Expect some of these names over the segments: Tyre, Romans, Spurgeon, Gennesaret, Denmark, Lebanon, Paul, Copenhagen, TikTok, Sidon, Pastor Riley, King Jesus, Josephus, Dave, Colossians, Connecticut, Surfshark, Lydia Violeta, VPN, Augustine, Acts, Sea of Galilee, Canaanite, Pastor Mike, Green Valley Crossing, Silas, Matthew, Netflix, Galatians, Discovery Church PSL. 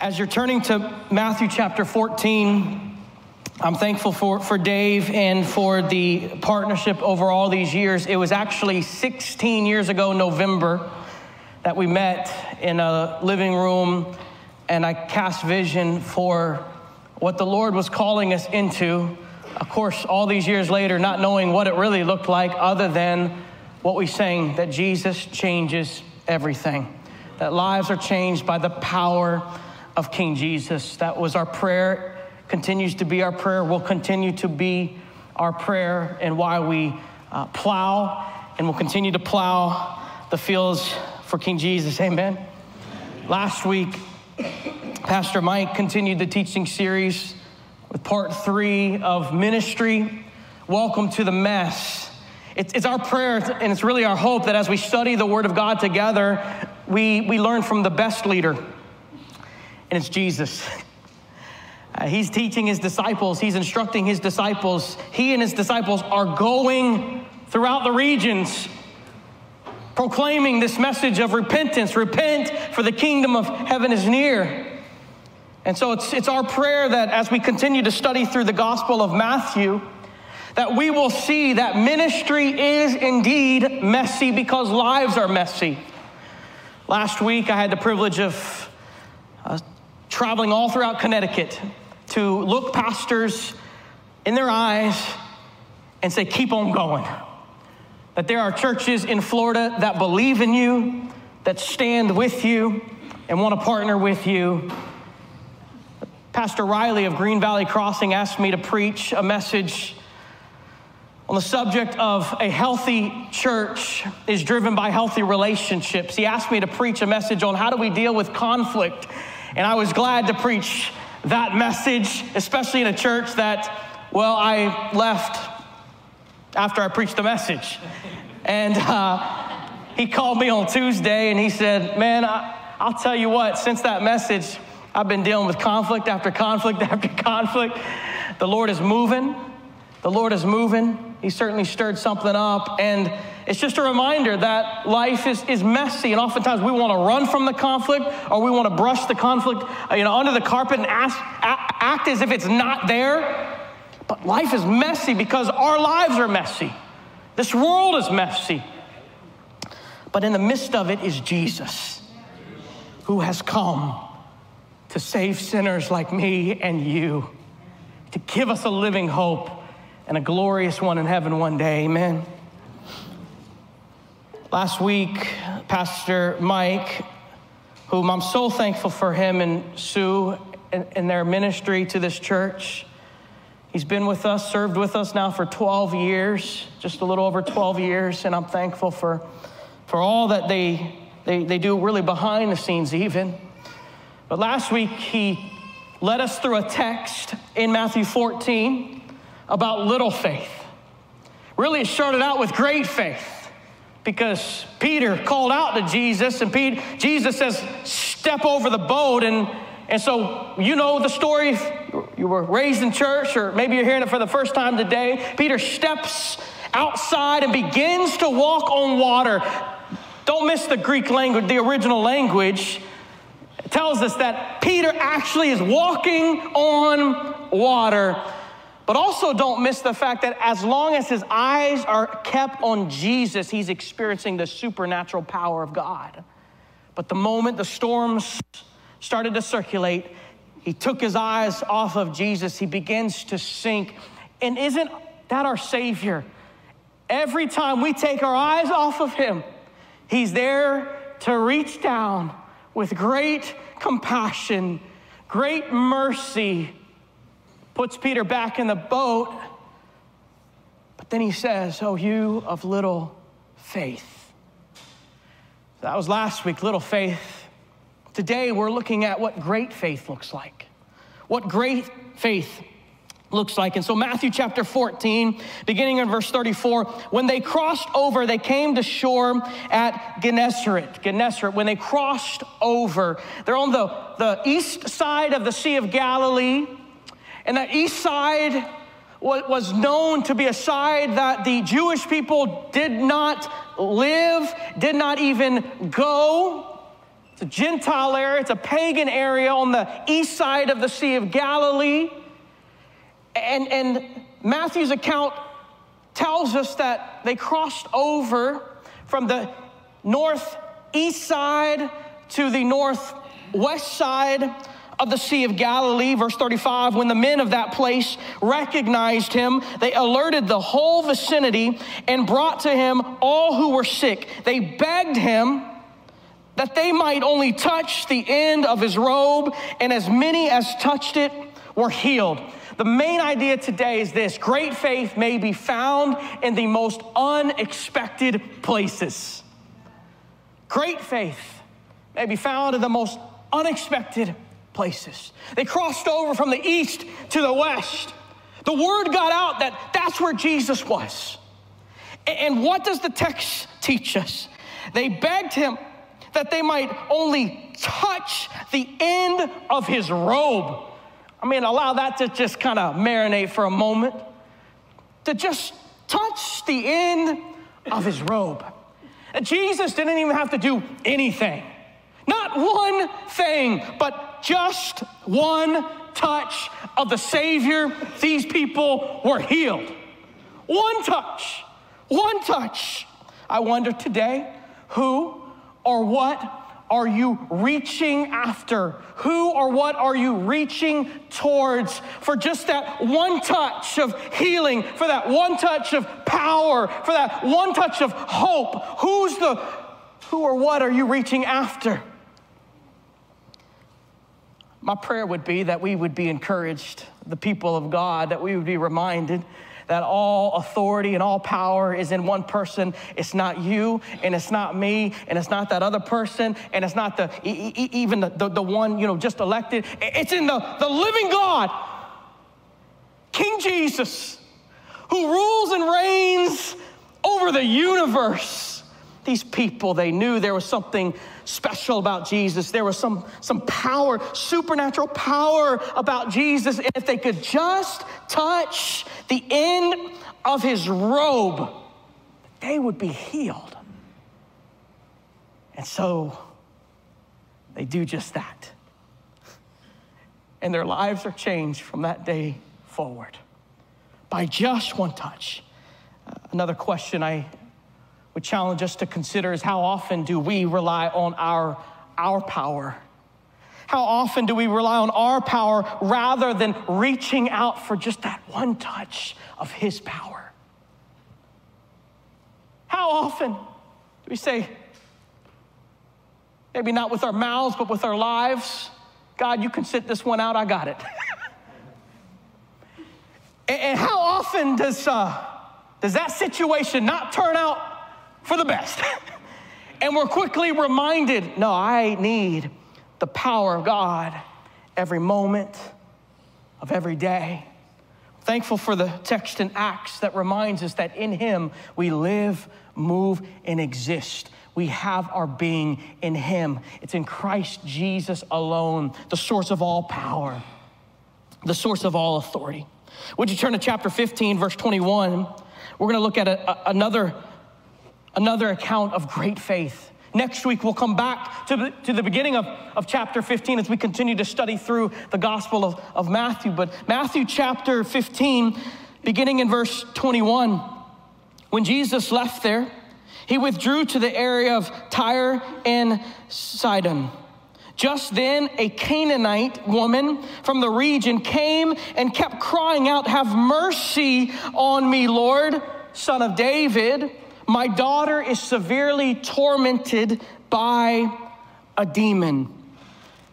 As you're turning to Matthew chapter 14, I'm thankful for Dave and for the partnership over all these years. It was actually 16 years ago, November, that we met in a living room, and I cast vision for what the Lord was calling us into. Of course, all these years later, not knowing what it really looked like other than what we sang, that Jesus changes everything, that lives are changed by the power of King Jesus. That was our prayer, continues to be our prayer, will continue to be our prayer, and why we plow and will continue to plow the fields for King Jesus. Amen. Last week, Pastor Mike continued the teaching series with part 3 of ministry, Welcome to the Mess. It's our prayer, and it's really our hope that as we study the Word of God together, we learn from the best leader. And it's Jesus. He's teaching his disciples. He's instructing his disciples. He and his disciples are going throughout the regions, proclaiming this message of repentance. Repent, for the kingdom of heaven is near. And so it's our prayer that as we continue to study through the Gospel of Matthew, that we will see that ministry is indeed messy because lives are messy. Last week, I had the privilege of traveling all throughout Connecticut to look pastors in their eyes and say, keep on going. That there are churches in Florida that believe in you, that stand with you, and want to partner with you. Pastor Riley of Green Valley Crossing asked me to preach a message on the subject of a healthy church is driven by healthy relationships. He asked me to preach a message on how do we deal with conflict. And I was glad to preach that message, especially in a church that, well, I left after I preached the message. And he called me on Tuesday and he said, man, I'll tell you what, since that message, I've been dealing with conflict after conflict after conflict. The Lord is moving. The Lord is moving. He certainly stirred something up. And it's just a reminder that life is messy, and oftentimes we want to run from the conflict, or we want to brush the conflict, you know, under the carpet and act as if it's not there. But life is messy because our lives are messy. This world is messy. But in the midst of it is Jesus, who has come to save sinners like me and you, to give us a living hope and a glorious one in heaven one day. Amen. Last week, Pastor Mike, whom I'm so thankful for him and Sue and their ministry to this church. He's been with us, served with us now for 12 years, just a little over 12 years, and I'm thankful for all that they do really behind the scenes even. But last week, he led us through a text in Matthew 14 about little faith. Really, it started out with great faith, because Peter called out to Jesus, and Jesus says, step over the boat. And so you know the story. If you were raised in church, or maybe you're hearing it for the first time today. Peter steps outside and begins to walk on water. Don't miss the Greek language, the original language. It tells us that Peter actually is walking on water. But also don't miss the fact that as long as his eyes are kept on Jesus, he's experiencing the supernatural power of God. But the moment the storms started to circulate, he took his eyes off of Jesus. He begins to sink. And isn't that our Savior? Every time we take our eyes off of him, he's there to reach down with great compassion, great mercy, puts Peter back in the boat, but then he says, oh, you of little faith. That was last week, little faith. Today, we're looking at what great faith looks like. What great faith looks like. And so Matthew chapter 14, beginning in verse 34, when they crossed over, they came to shore at Gennesaret. Gennesaret, when they crossed over, they're on the east side of the Sea of Galilee. And that east side was known to be a side that the Jewish people did not live, did not even go. It's a Gentile area. It's a pagan area on the east side of the Sea of Galilee. And Matthew's account tells us that they crossed over from the northeast side to the northwest side of the Sea of Galilee. Verse 35, when the men of that place recognized him, they alerted the whole vicinity and brought to him all who were sick. They begged him that they might only touch the end of his robe, and as many as touched it were healed. The main idea today is this: great faith may be found in the most unexpected places. Great faith may be found in the most unexpected places. They crossed over from the east to the west. The word got out that that's where Jesus was. And what does the text teach us? They begged him that they might only touch the end of his robe. I mean, allow that to just kind of marinate for a moment. To just touch the end of his robe. And Jesus didn't even have to do anything. Not one thing, but just one touch of the Savior. These people were healed. One touch. One touch. I wonder today, who or what are you reaching after? Who or what are you reaching towards for just that one touch of healing, for that one touch of power, for that one touch of hope? Who or what are you reaching after? My prayer would be that we would be encouraged, the people of God, that we would be reminded that all authority and all power is in one person. It's not you, and it's not me, and it's not that other person, and it's not even the one, you know, just elected. It's in the living God, King Jesus, who rules and reigns over the universe. These people, they knew there was something special about Jesus. There was some power, supernatural power about Jesus. And if they could just touch the end of his robe, they would be healed. And so they do just that. And their lives are changed from that day forward by just one touch. Another question I would challenge us to consider is, how often do we rely on our power? How often do we rely on our power rather than reaching out for just that one touch of his power? How often do we say, maybe not with our mouths, but with our lives, God, you can sit this one out, I got it. And how often does that situation not turn out for the best? And we're quickly reminded, no, I need the power of God every moment of every day. I'm thankful for the text in Acts that reminds us that in him we live, move, and exist. We have our being in him. It's in Christ Jesus alone, the source of all power, the source of all authority. Would you turn to chapter 15, verse 21? We're going to look at another account of great faith. Next week, we'll come back to the beginning of chapter 15 as we continue to study through the Gospel of Matthew. But Matthew chapter 15, beginning in verse 21, when Jesus left there, he withdrew to the area of Tyre and Sidon. Just then, a Canaanite woman from the region came and kept crying out, "Have mercy on me, Lord, son of David. My daughter is severely tormented by a demon."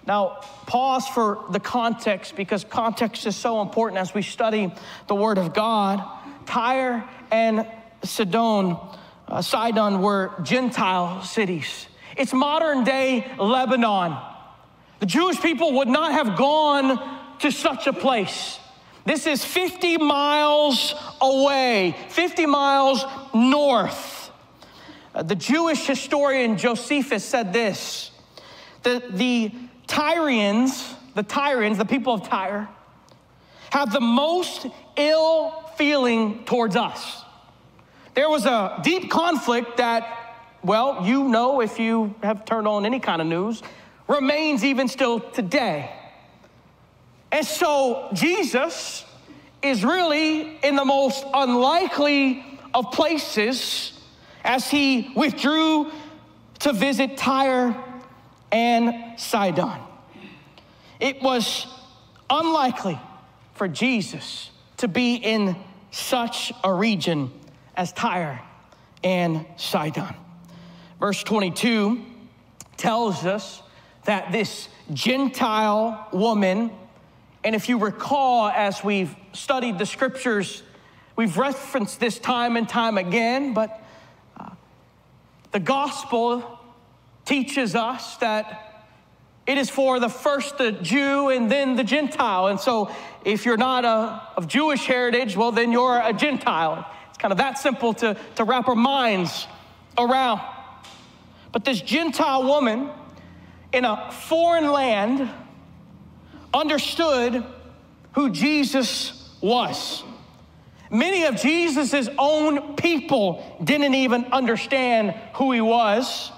Now, pause for the context, because context is so important as we study the Word of God. Tyre and Sidon were Gentile cities. It's modern-day Lebanon. The Jewish people would not have gone to such a place. This is 50 miles away, 50 miles north. The Jewish historian Josephus said this: the Tyrians, the people of Tyre, have the most ill feeling towards us. There was a deep conflict that well, you know, if you have turned on any kind of news, remains even still today. And so Jesus is really in the most unlikely of places as he withdrew to visit Tyre and Sidon. It was unlikely for Jesus to be in such a region as Tyre and Sidon. Verse 22 tells us that this Gentile woman, and if you recall, as we've studied the scriptures, we've referenced this time and time again, but the gospel teaches us that it is for the first the Jew and then the Gentile. And so if you're not of Jewish heritage, well, then you're a Gentile. It's kind of that simple to wrap our minds around. But this Gentile woman in a foreign land understood who Jesus was. Many of Jesus' own people didn't even understand who he was.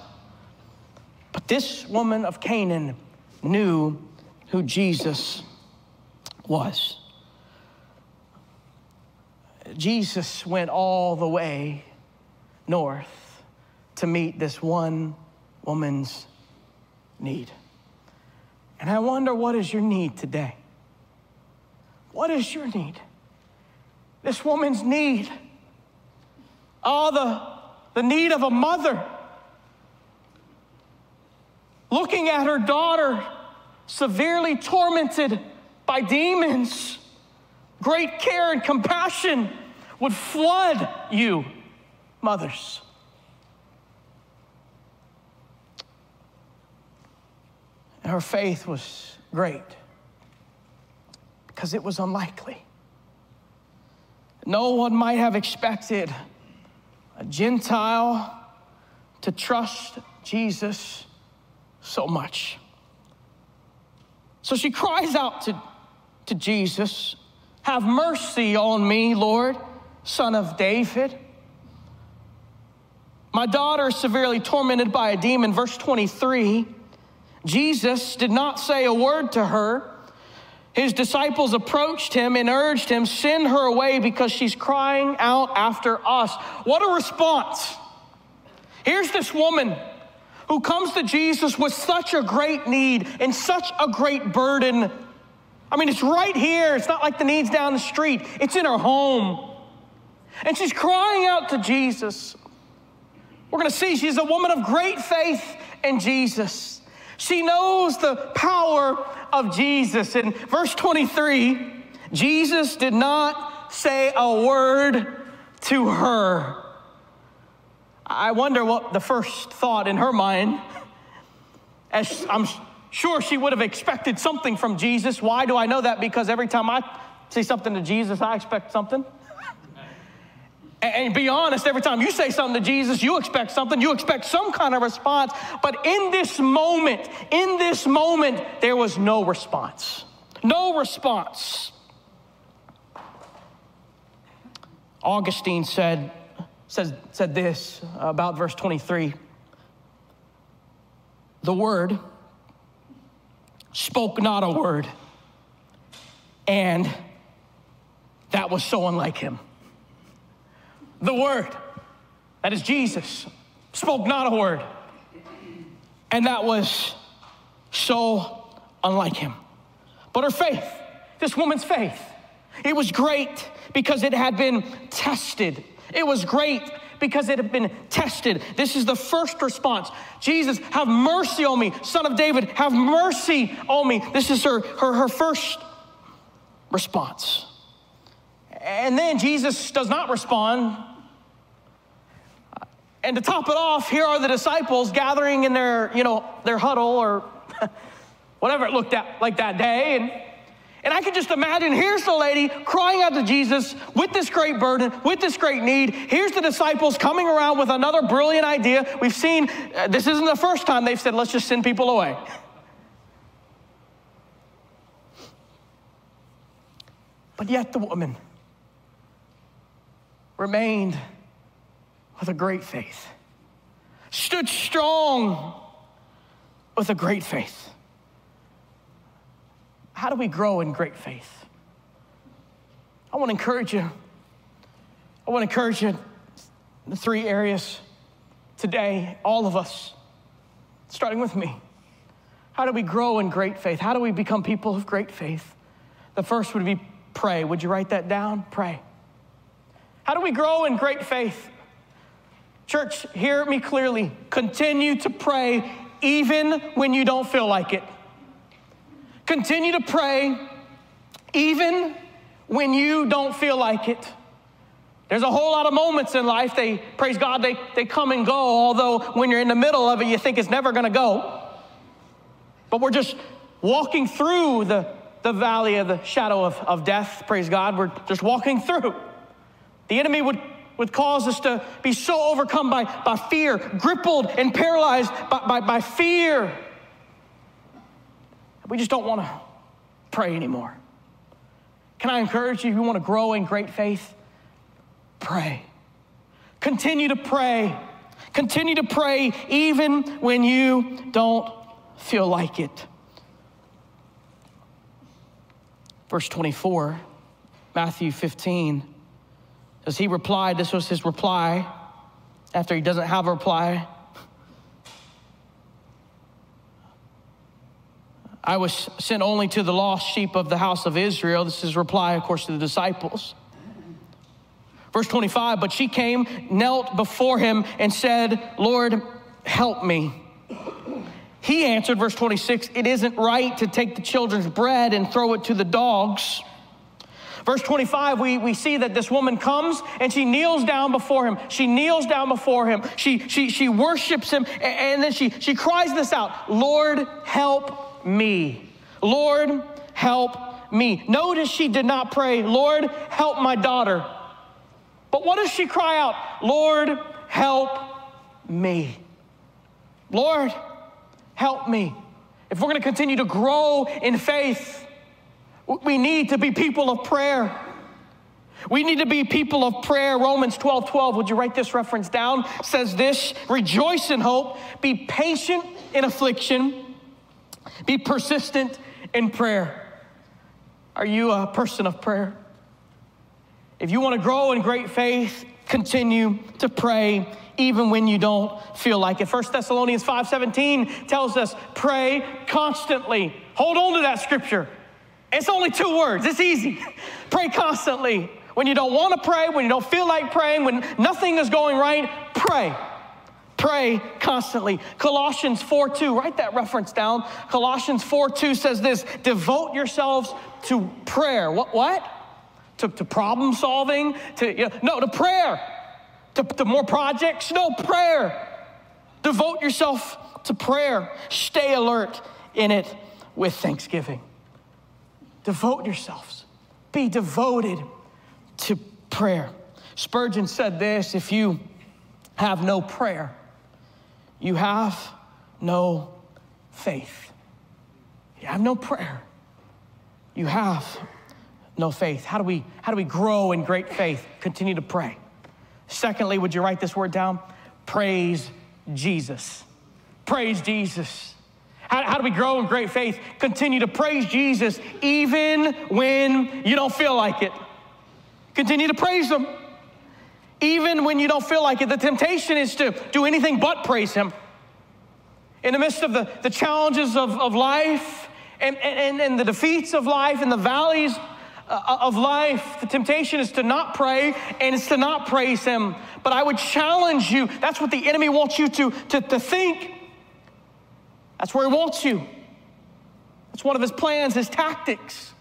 But this woman of Canaan knew who Jesus was. Jesus went all the way north to meet this one woman's need. And I wonder, what is your need today? What is your need? This woman's need. Oh, the need of a mother. Looking at her daughter severely tormented by demons. Great care and compassion would flood you, mothers. And her faith was great because it was unlikely. No one might have expected a Gentile to trust Jesus so much. So she cries out to Jesus, "Have mercy on me, Lord, Son of David. My daughter is severely tormented by a demon." Verse 23, Jesus did not say a word to her. His disciples approached him and urged him, "Send her away because she's crying out after us." What a response. Here's this woman who comes to Jesus with such a great need and such a great burden. I mean, it's right here. It's not like the need's down the street. It's in her home. And she's crying out to Jesus. We're going to see she's a woman of great faith in Jesus. She knows the power of Jesus. In verse 23, Jesus did not say a word to her. I wonder what the first thought in her mind, as I'm sure she would have expected something from Jesus. Why do I know that? Because every time I say something to Jesus, I expect something. And be honest, every time you say something to Jesus, you expect something. You expect some kind of response. But in this moment, there was no response. No response. Augustine said this about verse 23. The Word spoke not a word, and that was so unlike him. The Word, that is Jesus, spoke not a word. And that was so unlike him. But her faith, this woman's faith, it was great because it had been tested. It was great because it had been tested. This is the first response. Jesus, have mercy on me. Son of David, have mercy on me. This is her first response. And then Jesus does not respond. And to top it off, here are the disciples gathering in their huddle or whatever it looked like that day. And I can just imagine, here's the lady crying out to Jesus with this great burden, with this great need. Here's the disciples coming around with another brilliant idea. We've seen, this isn't the first time they've said, let's just send people away. But yet the woman remained with a great faith. stood strong with a great faith. How do we grow in great faith? I want to encourage you. I want to encourage you in the three areas today, all of us, starting with me. How do we grow in great faith? How do we become people of great faith? The first would be pray. Would you write that down? Pray. How do we grow in great faith? Church, hear me clearly. Continue to pray even when you don't feel like it. Continue to pray even when you don't feel like it. There's a whole lot of moments in life, they, praise God, they come and go, although when you're in the middle of it, you think it's never gonna go. But we're just walking through the valley of the shadow of death, praise God. We're just walking through. The enemy would cause us to be so overcome by fear, crippled and paralyzed by fear. We just don't want to pray anymore. Can I encourage you, if you want to grow in great faith, pray. Continue to pray. Continue to pray even when you don't feel like it. Verse 24, Matthew 15, as he replied, this was his reply, after he doesn't have a reply. I was sent only to the lost sheep of the house of Israel. This is his reply, of course, to the disciples. Verse 25, but she came, knelt before him, and said, Lord, help me. He answered, verse 26, it isn't right to take the children's bread and throw it to the dogs. Verse 25, we see that this woman comes and she kneels down before him. She kneels down before him. She worships him, and then she cries this out, Lord, help me. Lord, help me. Notice she did not pray, Lord, help my daughter. But what does she cry out? Lord, help me. Lord, help me. If we're going to continue to grow in faith, we need to be people of prayer. We need to be people of prayer. Romans 12:12, would you write this reference down? Says this, rejoice in hope, be patient in affliction, be persistent in prayer. Are you a person of prayer? If you want to grow in great faith, continue to pray even when you don't feel like it. 1 Thessalonians 5:17 tells us, pray constantly. Hold on to that scripture. It's only two words, it's easy. Pray constantly. When you don't want to pray, when you don't feel like praying, when nothing is going right, pray. Pray constantly. Colossians 4:2, write that reference down. Colossians 4:2 says this, devote yourselves to prayer. What? To problem solving, to prayer. To more projects, no, prayer. Devote yourself to prayer. Stay alert in it with thanksgiving. Devote yourselves. Be devoted to prayer. Spurgeon said this, if you have no prayer, you have no faith. If you have no prayer, you have no faith. How do we grow in great faith? Continue to pray. Secondly, would you write this word down? Praise Jesus. Praise Jesus. How do we grow in great faith? Continue to praise Jesus even when you don't feel like it. Continue to praise him even when you don't feel like it. The temptation is to do anything but praise him. In the midst of the challenges of life and the defeats of life and the valleys of life, the temptation is to not pray and it's to not praise him. But I would challenge you, that's what the enemy wants you to think. That's where he wants you. That's one of his plans, his tactics.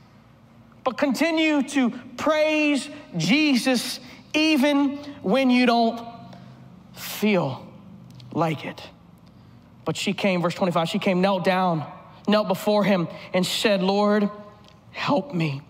But continue to praise Jesus even when you don't feel like it. But she came, verse 25, she came, knelt down, knelt before him and said, Lord, help me.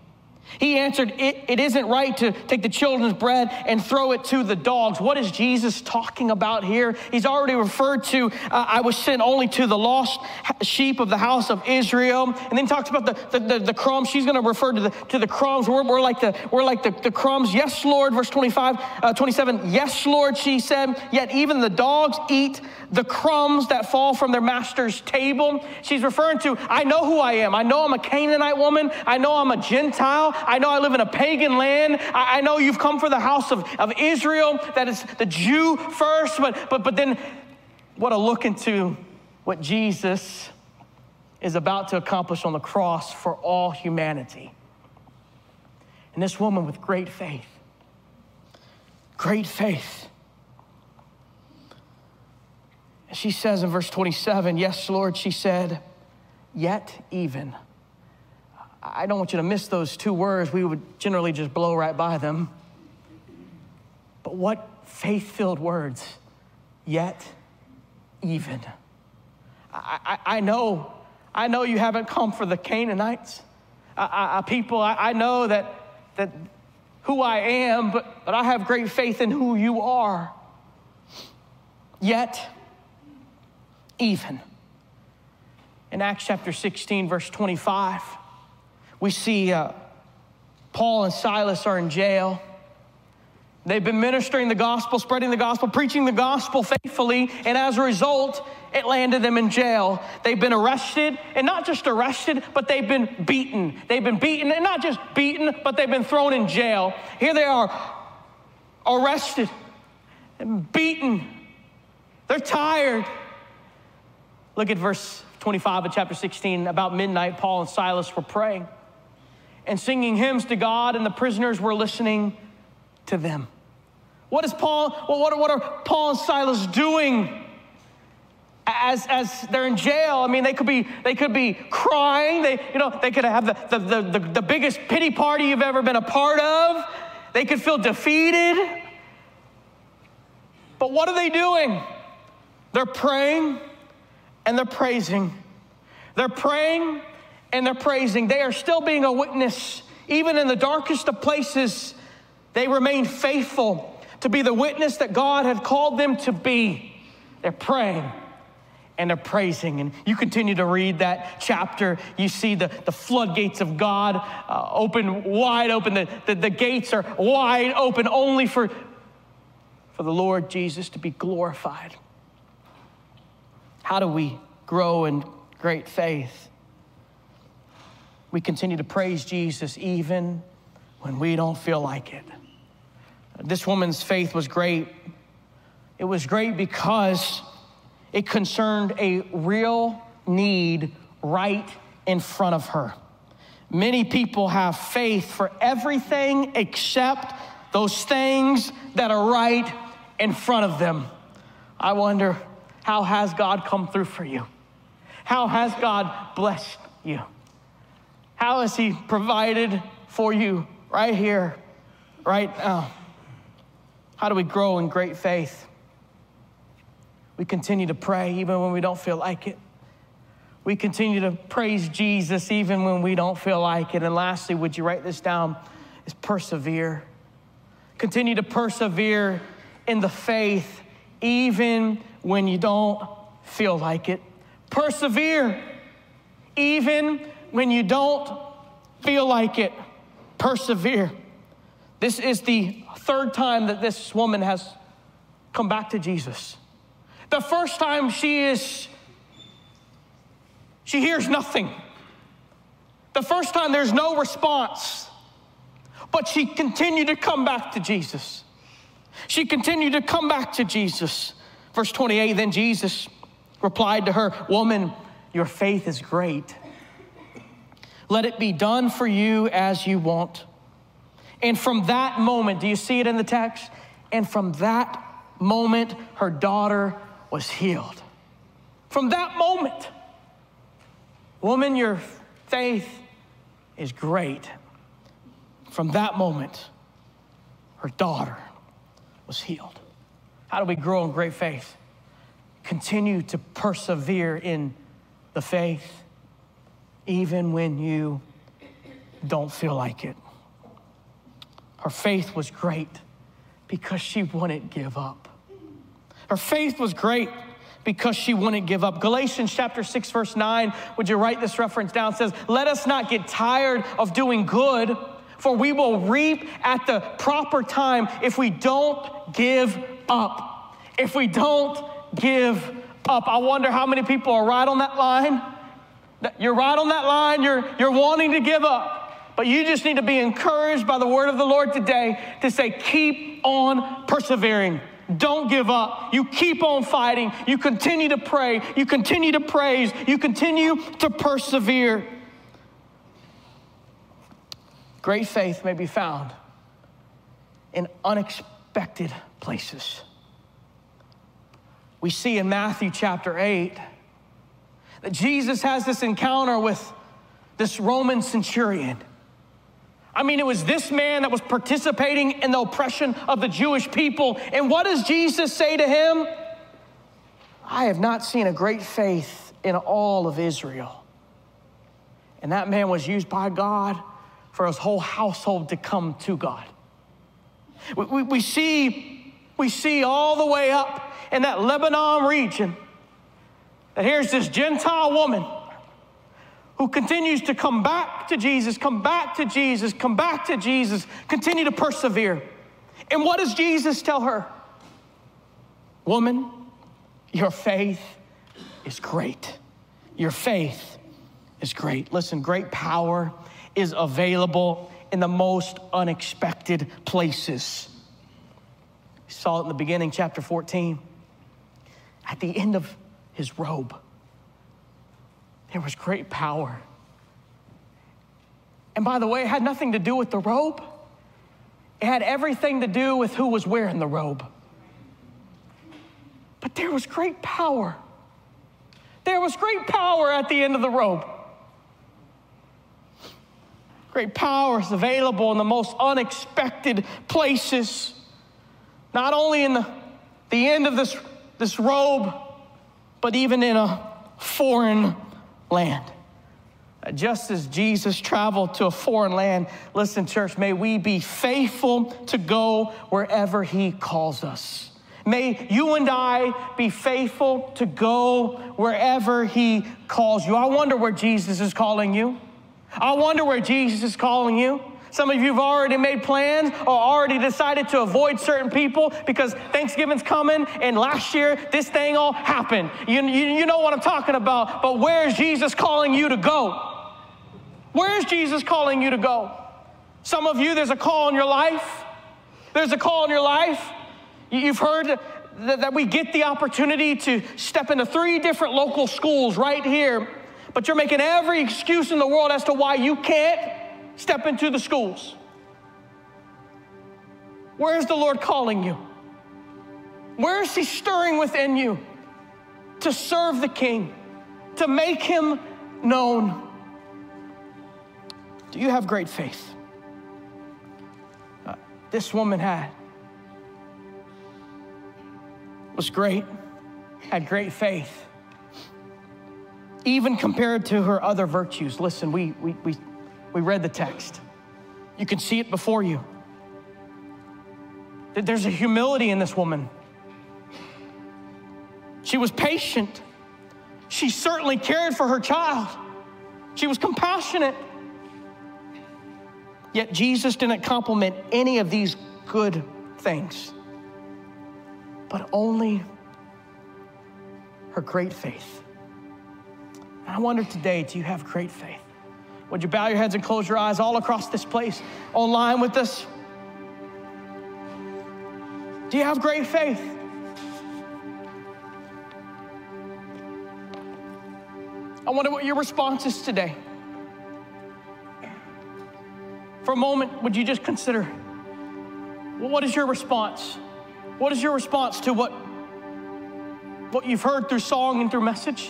He answered, it isn't right to take the children's bread and throw it to the dogs. What is Jesus talking about here? He's already referred to, I was sent only to the lost sheep of the house of Israel. And then he talks about the crumbs. She's going to refer to the crumbs. We're like the crumbs. Yes, Lord, verse 27. Yes, Lord, she said, yet even the dogs eat the crumbs that fall from their master's table. She's referring to, I know who I am. I know I'm a Canaanite woman. I know I'm a Gentile. I know I live in a pagan land. I know you've come for the house of Israel, that is the Jew first, but then what a look into what Jesus is about to accomplish on the cross for all humanity. And this woman with great faith, and she says in verse 27, yes, Lord, she said, yet even. I don't want you to miss those two words. We would generally just blow right by them. But what faith-filled words, yet even. I know you haven't come for the Canaanites. I know that who I am, but I have great faith in who you are. Yet even. In Acts chapter 16, verse 25, we see Paul and Silas are in jail. They've been ministering the gospel, spreading the gospel, preaching the gospel faithfully, and as a result, it landed them in jail. They've been arrested, and not just arrested, but they've been beaten. They've been beaten, and not just beaten, but they've been thrown in jail. Here they are, arrested and beaten. They're tired. Look at verse 25 of chapter 16. About midnight, Paul and Silas were praying and singing hymns to God, and the prisoners were listening to them. What are Paul and Silas doing as they're in jail? I mean, they could be crying. They could have the biggest pity party you've ever been a part of. They could feel defeated. But what are they doing? They're praying and they're praising. They're praying and they're praising. They are still being a witness. Even in the darkest of places, they remain faithful to be the witness that God had called them to be. They're praying and they're praising. And you continue to read that chapter. You see the floodgates of God open wide open. The gates are wide open only for the Lord Jesus to be glorified. How do we grow in great faith? We continue to praise Jesus even when we don't feel like it. This woman's faith was great. It was great because it concerned a real need right in front of her. Many people have faith for everything except those things that are right in front of them. I wonder, how has God come through for you? How has God blessed you? How has he provided for you right here, right now? How do we grow in great faith? We continue to pray even when we don't feel like it. We continue to praise Jesus even when we don't feel like it. And lastly, would you write this down? Is persevere. Continue to persevere in the faith even when you don't feel like it. Persevere even when you don't feel like it. Persevere. This is the third time that this woman has come back to Jesus. The first time she hears nothing. The first time there's no response, but she continued to come back to Jesus. She continued to come back to Jesus. Verse 28, then Jesus replied to her, woman, your faith is great. Let it be done for you as you want. And from that moment, do you see it in the text? And from that moment, her daughter was healed. From that moment, woman, your faith is great. From that moment, her daughter was healed. How do we grow in great faith? Continue to persevere in the faith, even when you don't feel like it. Her faith was great because she wouldn't give up. Her faith was great because she wouldn't give up. Galatians chapter 6, verse 9, would you write this reference down? It says, let us not get tired of doing good, for we will reap at the proper time if we don't give up. If we don't give up. I wonder how many people are right on that line. You're right on that line. You're wanting to give up. But you just need to be encouraged by the word of the Lord today to say, keep on persevering. Don't give up. You keep on fighting. You continue to pray. You continue to praise. You continue to persevere. Great faith may be found in unexpected places. We see in Matthew chapter 8 that Jesus has this encounter with this Roman centurion. I mean, it was this man that was participating in the oppression of the Jewish people. And what does Jesus say to him? I have not seen a great faith in all of Israel. And that man was used by God for his whole household to come to God. We see all the way up in that Lebanon region that here's this Gentile woman who continues to come back to Jesus, come back to Jesus, come back to Jesus, continue to persevere. And what does Jesus tell her? Woman, your faith is great. Your faith is great. Listen, great power is available in the most unexpected places. We saw it in the beginning, chapter 14. At the end of his robe, there was great power. And by the way, it had nothing to do with the robe. It had everything to do with who was wearing the robe. But there was great power. There was great power at the end of the robe. Great power is available in the most unexpected places. Not only in the end of this robe, but even in a foreign land. Just as Jesus traveled to a foreign land, listen, church, may we be faithful to go wherever he calls us. May you and I be faithful to go wherever he calls you. I wonder where Jesus is calling you. I wonder where Jesus is calling you. Some of you have already made plans or already decided to avoid certain people because Thanksgiving's coming and last year this thing all happened. You know what I'm talking about, but where is Jesus calling you to go? Where is Jesus calling you to go? Some of you, there's a call in your life. There's a call in your life. You've heard that we get the opportunity to step into 3 different local schools right here, but you're making every excuse in the world as to why you can't step into the schools. Where is the Lord calling you? Where is he stirring within you to serve the King, to make him known? Do you have great faith? This woman had great faith, even compared to her other virtues. Listen, we read the text. You can see it before you. There's a humility in this woman. She was patient. She certainly cared for her child. She was compassionate. Yet Jesus didn't compliment any of these good things, but only her great faith. And I wonder today, do you have great faith? Would you bow your heads and close your eyes all across this place, online with us? Do you have great faith? I wonder what your response is today. For a moment, would you just consider, what is your response? What is your response to what you've heard through song and through message?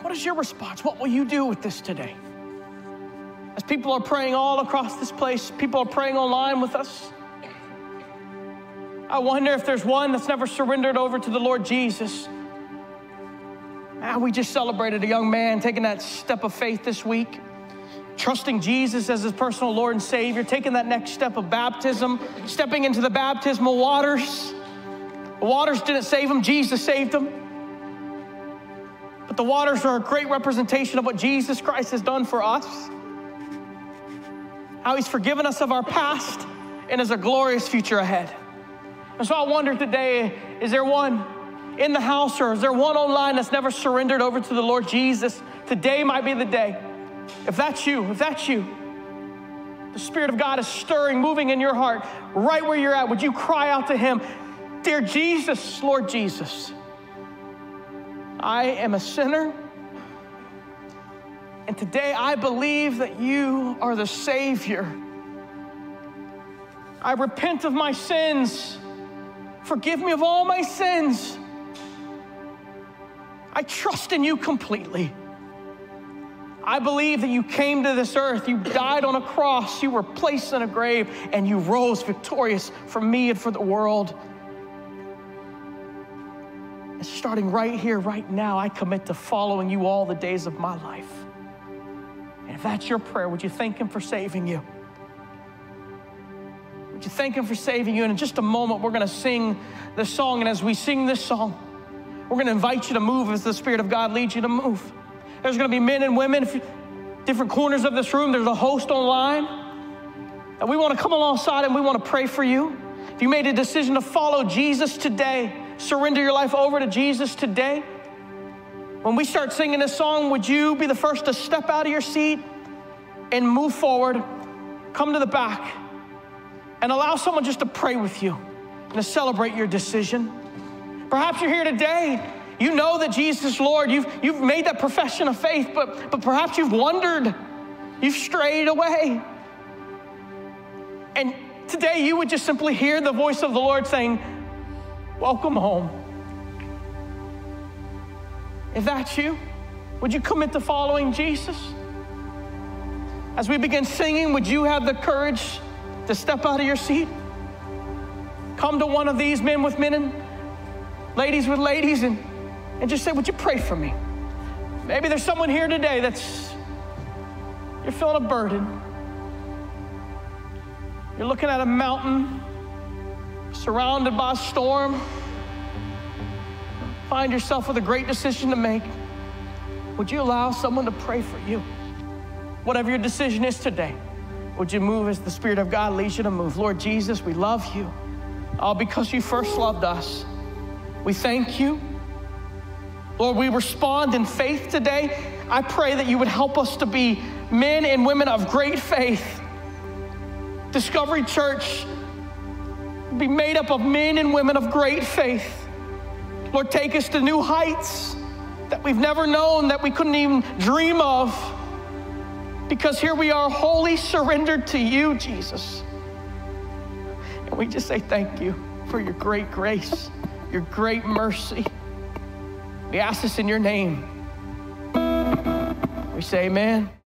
What is your response? What will you do with this today? As people are praying all across this place, people are praying online with us. I wonder if there's one that's never surrendered over to the Lord Jesus. We just celebrated a young man taking that step of faith this week. trusting Jesus as his personal Lord and Savior, taking that next step of baptism, stepping into the baptismal waters. The waters didn't save them, Jesus saved them. But the waters are a great representation of what Jesus Christ has done for us, how he's forgiven us of our past and is a glorious future ahead. And so I wonder today, is there one in the house or is there one online that's never surrendered over to the Lord Jesus? Today might be the day. If that's you, the Spirit of God is stirring, moving in your heart, right where you're at. Would you cry out to him, "Dear Jesus, Lord Jesus, I am a sinner, and today I believe that you are the Savior. I repent of my sins. Forgive me of all my sins. I trust in you completely. I believe that you came to this earth, you died on a cross, you were placed in a grave, and you rose victorious for me and for the world. And starting right here, right now, I commit to following you all the days of my life." And if that's your prayer, would you thank him for saving you? Would you thank him for saving you? And in just a moment, we're going to sing this song. And as we sing this song, we're going to invite you to move as the Spirit of God leads you to move. There's going to be men and women, different corners of this room. There's a host online. And we want to come alongside and we want to pray for you. If you made a decision to follow Jesus today, surrender your life over to Jesus today, when we start singing this song, would you be the first to step out of your seat and move forward, come to the back, and allow someone just to pray with you and to celebrate your decision? Perhaps you're here today. You know that Jesus is Lord. You've made that profession of faith, but perhaps you've wondered. You've strayed away. And today you would just simply hear the voice of the Lord saying, "Welcome home." If that's you, would you commit to following Jesus? As we begin singing, would you have the courage to step out of your seat? Come to one of these, men with men and ladies with ladies, and just say, "Would you pray for me?" Maybe there's someone here today you're feeling a burden. You're looking at a mountain surrounded by a storm. Find yourself with a great decision to make. Would you allow someone to pray for you? Whatever your decision is today, would you move as the Spirit of God leads you to move? Lord Jesus, we love you, all because you first loved us. We thank you. Lord, we respond in faith today. I pray that you would help us to be men and women of great faith. Discovery Church, be made up of men and women of great faith. Lord, take us to new heights that we've never known, that we couldn't even dream of, because here we are wholly surrendered to you, Jesus. And we just say thank you for your great grace, your great mercy. We ask this in your name. We say amen.